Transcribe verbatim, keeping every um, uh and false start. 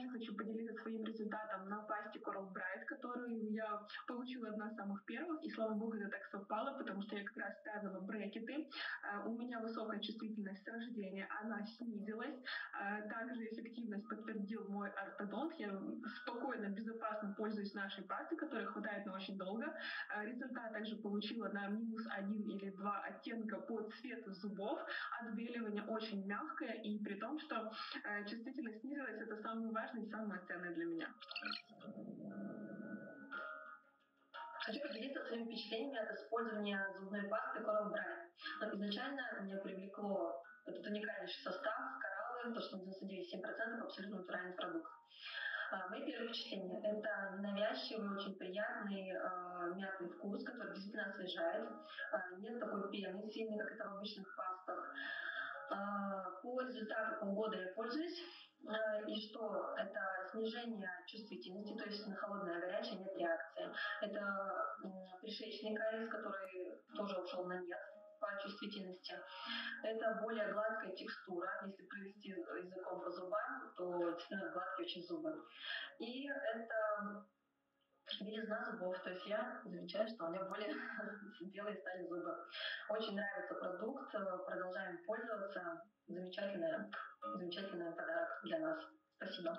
также хочу поделиться своим результатом на пасте Coral Bright, которую я получила одна из самых первых. И, слава богу, это так совпало, потому что я как раз ставила брекеты. У меня высокая чувствительность с рождения, она снизилась. Также эффективность подтвердил мой ортодонт. Я спокойно, безопасно пользуюсь нашей пастой, которой хватает на очень долго. Результат также получила на минус один или два оттенка по цвету зубов. Отбеливание очень мягкое, и при том, что чувствительность снизилась, это самое важное и самое ценное для меня. Хочу поделиться своими впечатлениями от использования зубной пасты Coral Bright. Изначально меня привлекло этот уникальнейший состав, кораллы, то, что девяносто девять и семь десятых процента абсолютно натуральный продукт. Мои первые впечатления – это ненавязчивый, очень приятный э, мятный вкус, который действительно освежает. Э, нет такой пены сильной, как это в обычных пастах. Э, по результату полгода я пользуюсь. И что это снижение чувствительности, то есть на холодное, а горячее нет реакции. Это пришеечный кариес, который тоже ушел на нет по чувствительности. Это более гладкая текстура, если провести языком по зубам, то действительно гладкие очень зубы. И это белизна зубов, то есть я замечаю, что у меня более белые стали зубы. Очень нравится продукт, продолжаем пользоваться. Замечательный, замечательный подарок для нас. Спасибо.